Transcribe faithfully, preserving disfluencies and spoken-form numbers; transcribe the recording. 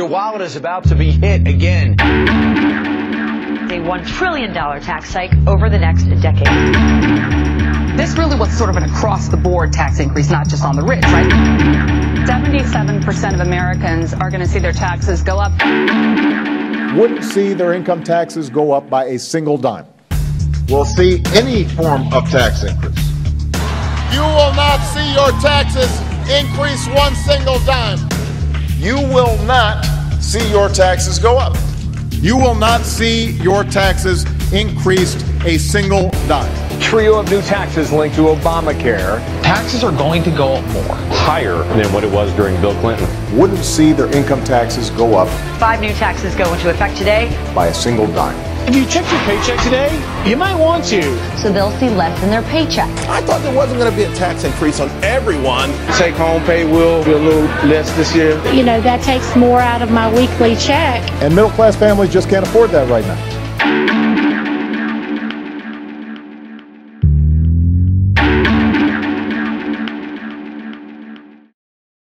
Your wallet is about to be hit again. A one trillion dollar tax hike over the next decade. This really was sort of an across-the-board tax increase, not just on the rich, right? seventy-seven percent of Americans are going to see their taxes go up. Wouldn't see their income taxes go up by a single dime. We'll see any form of tax increase. You will not see your taxes increase one single dime. You will not see your taxes go up. You will not see your taxes increased a single dime. Trio of new taxes linked to Obamacare. Taxes are going to go up more, higher than what it was during Bill Clinton. Wouldn't see their income taxes go up. Five new taxes go into effect today. By a single dime. If you checked your paycheck today, you might want to. So they'll see less in their paycheck. I thought there wasn't going to be a tax increase on everyone. Take home pay will be a little less this year. You know, that takes more out of my weekly check. And middle class families just can't afford that right now.